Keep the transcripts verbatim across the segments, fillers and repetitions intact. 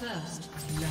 First blood.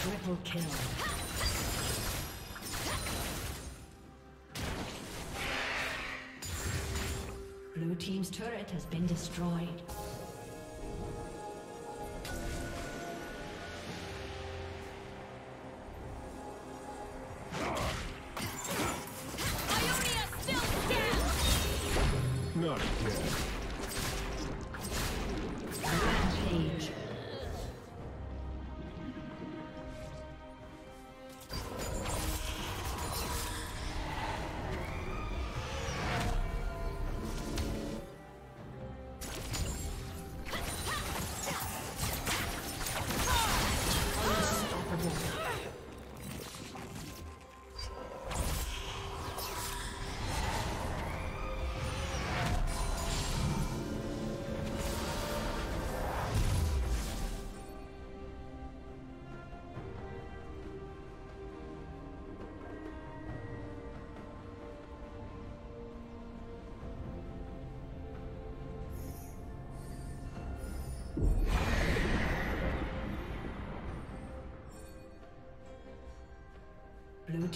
Triple kill. Blue team's turret has been destroyed. Blue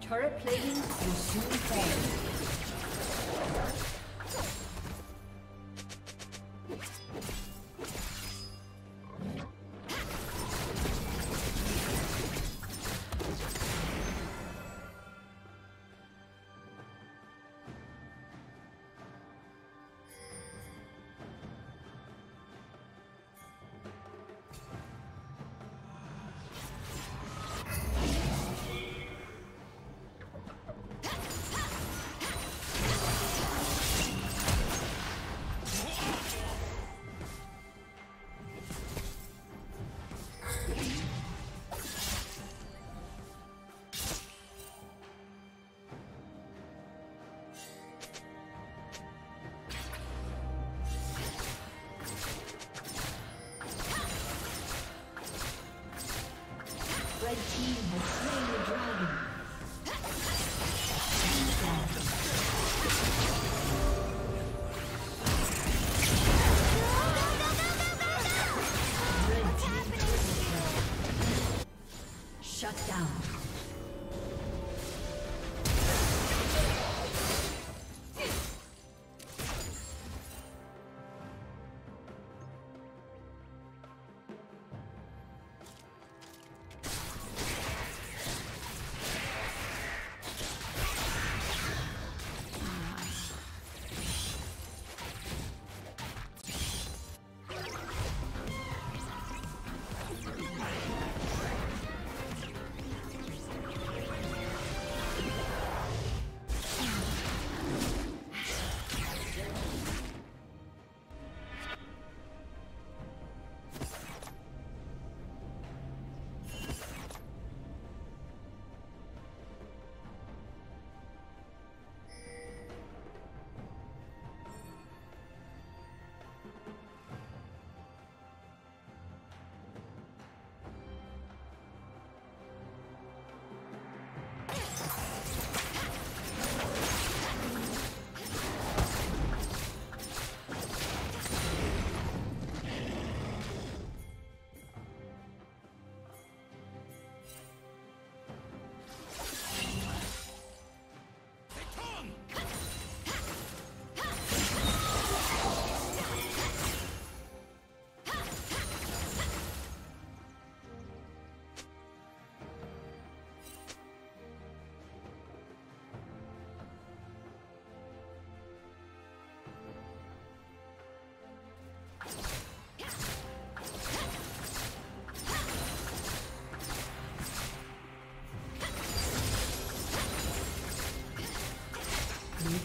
Turret plating will soon fall. Blue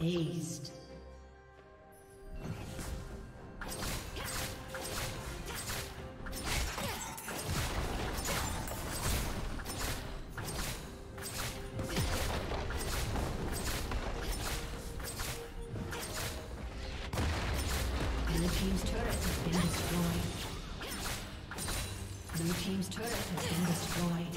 Aced. Blue team's turret has been destroyed. Blue team's turret has been destroyed.